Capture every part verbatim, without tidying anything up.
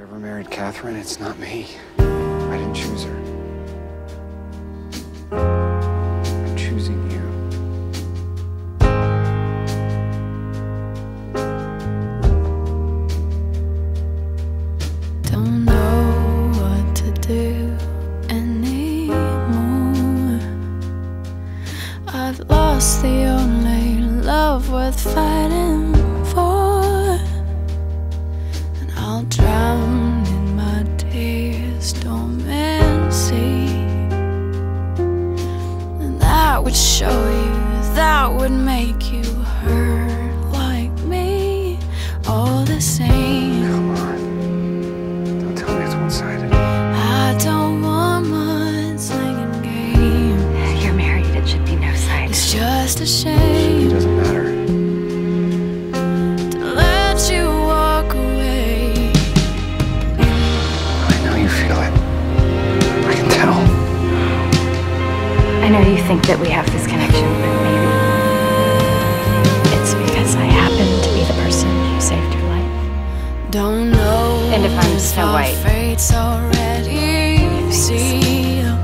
Whoever married Catherine, it's not me. I didn't choose her. I'm choosing you. Don't know what to do anymore. I've lost the only love worth fighting for, and I'll drown in my tears, storm and sea. And that would show you, that would make you hurt like me, all the same. Come on, don't tell me it's one-sided. I don't want mud-slinging games. You're married, it should be no side. It's just a shame. It doesn't matter. I know you think that we have this connection, but maybe it's because I happen to be the person who saved your life. Don't know. And if I'm Snow White, see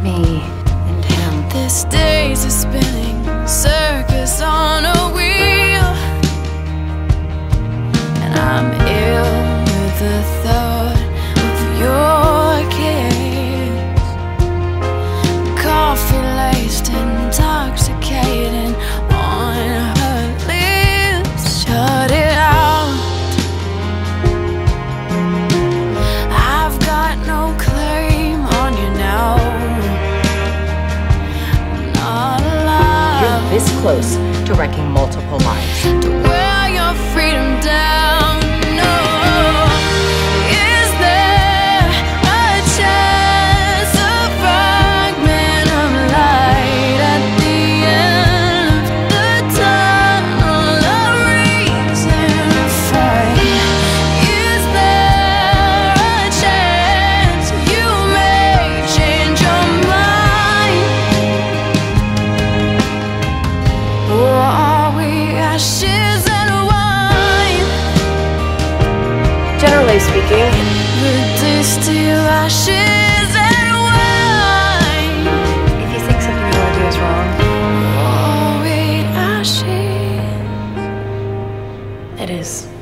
me and him. This day's a spinning circus on a wheel, and I'm ill with the thought of your kiss. Coffee. Intoxicating on her lips. Shut it out. I've got no claim on you now. I'm not alive. You're this close to wrecking multiple lives. To wear your freedom down. Generally speaking, reduced to ashes and wine. If you think something you want to do is wrong, oh, wait, ashes. It is.